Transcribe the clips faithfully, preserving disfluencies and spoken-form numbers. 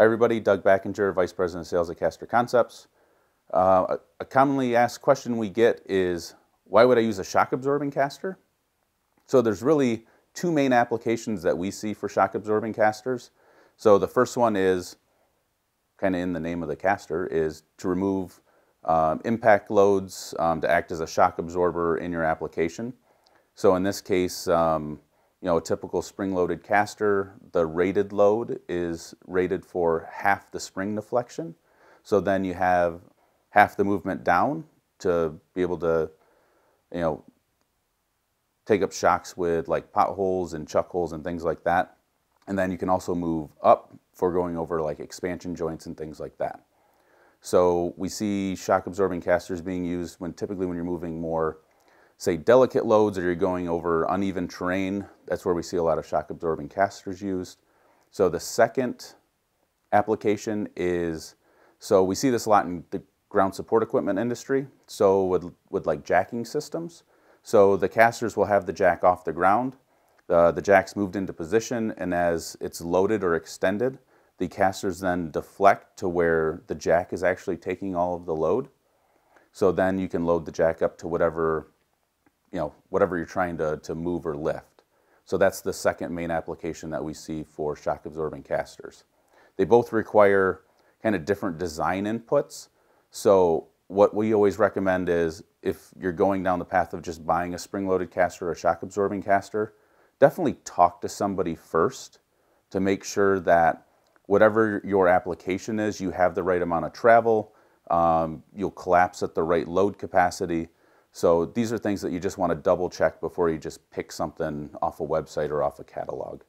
Hi everybody, Doug Backinger, Vice President of Sales at Caster Concepts. Uh, a commonly asked question we get is, why would I use a shock absorbing caster? So there's really two main applications that we see for shock absorbing casters. So the first one is, kind of in the name of the caster, is to remove um, impact loads um, to act as a shock absorber in your application. So in this case, um, you know, a typical spring-loaded caster, the rated load is rated for half the spring deflection. So then you have half the movement down to be able to, you know, take up shocks with like potholes and chuck holes and things like that. And then you can also move up for going over like expansion joints and things like that. So we see shock absorbing casters being used when typically when you're moving more, say, delicate loads, or you're going over uneven terrain. That's where we see a lot of shock absorbing casters used. So the second application is, so we see this a lot in the ground support equipment industry, so with, with like jacking systems. So the casters will have the jack off the ground, uh, the jack's moved into position, and as it's loaded or extended, the casters then deflect to where the jack is actually taking all of the load. So then you can load the jack up to whatever you know, whatever you're trying to, to move or lift. So that's the second main application that we see for shock absorbing casters. They both require kind of different design inputs. So what we always recommend is, if you're going down the path of just buying a spring-loaded caster or a shock absorbing caster, definitely talk to somebody first to make sure that whatever your application is, you have the right amount of travel, um, you'll collapse at the right load capacity. So these are things that you just want to double check before you just pick something off a website or off a catalog.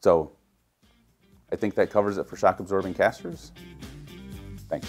So I think that covers it for shock absorbing casters. Thanks.